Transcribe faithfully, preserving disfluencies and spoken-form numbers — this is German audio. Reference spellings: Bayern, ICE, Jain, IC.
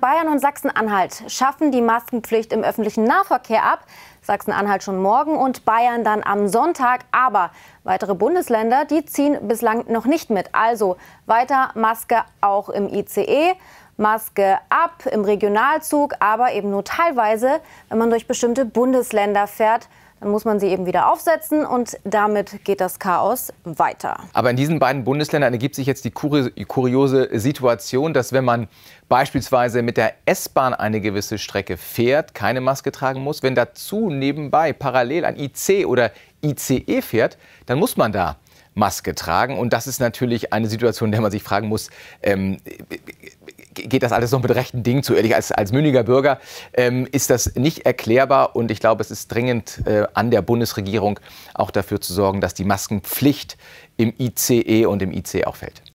Bayern und Sachsen-Anhalt schaffen die Maskenpflicht im öffentlichen Nahverkehr ab. Sachsen-Anhalt schon morgen und Bayern dann am Sonntag. Aber weitere Bundesländer, die ziehen bislang noch nicht mit. Also weiter Maske auch im I C E, Maske ab im Regionalzug, aber eben nur teilweise, wenn man durch bestimmte Bundesländer fährt. Dann muss man sie eben wieder aufsetzen und damit geht das Chaos weiter. Aber in diesen beiden Bundesländern ergibt sich jetzt die kuriose Situation, dass wenn man beispielsweise mit der S-Bahn eine gewisse Strecke fährt, keine Maske tragen muss. Wenn dazu nebenbei parallel ein I C oder I C E fährt, dann muss man da Maske tragen. Und das ist natürlich eine Situation, in der man sich fragen muss, ähm, geht das alles noch mit rechten Dingen zu? Ehrlich, als, als mündiger Bürger ähm, ist das nicht erklärbar. Und ich glaube, es ist dringend äh, an der Bundesregierung, auch dafür zu sorgen, dass die Maskenpflicht im I C E und im I C auch fällt.